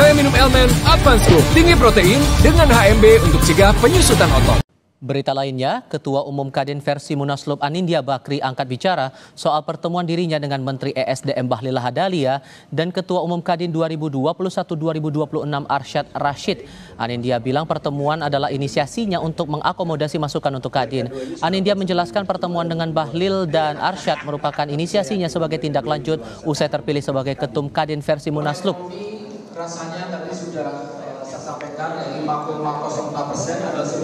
Saya minum elemen Advance Group, tinggi protein dengan HMB untuk cegah penyusutan otot. Berita lainnya, Ketua Umum Kadin versi Munaslub Anindya Bakri angkat bicara soal pertemuan dirinya dengan Menteri ESDM Bahlil Lahadalia dan Ketua Umum Kadin 2021-2026 Arsyad Rashid. Anindya bilang pertemuan adalah inisiasinya untuk mengakomodasi masukan untuk Kadin. Anindya menjelaskan pertemuan dengan Bahlil dan Arsyad merupakan inisiasinya sebagai tindak lanjut usai terpilih sebagai Ketum Kadin versi Munaslub. Rasanya tadi sudah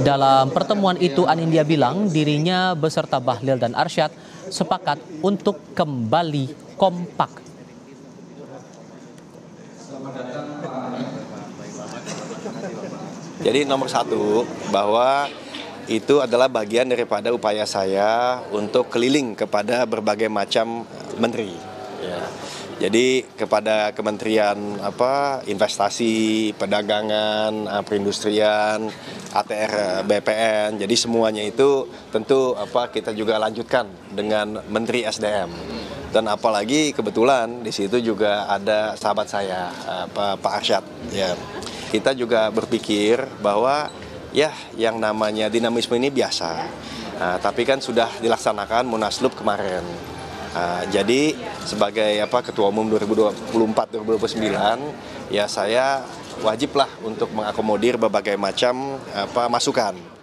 dalam pertemuan itu, Anindya bilang dirinya beserta Bahlil dan Arsyad sepakat untuk kembali kompak. Jadi nomor satu, bahwa itu adalah bagian daripada upaya saya untuk keliling kepada berbagai macam menteri. Jadi kepada Kementerian Investasi, Perdagangan, Perindustrian, ATR, BPN. Jadi semuanya itu tentu kita juga lanjutkan dengan Menteri SDM. Dan apalagi kebetulan di situ juga ada sahabat saya Pak Arsyad. Ya. Kita juga berpikir bahwa ya yang namanya dinamisme ini biasa. Nah, tapi kan sudah dilaksanakan Munaslub kemarin. Jadi sebagai Ketua Umum 2024-2029 ya saya wajiblah untuk mengakomodir berbagai macam masukan.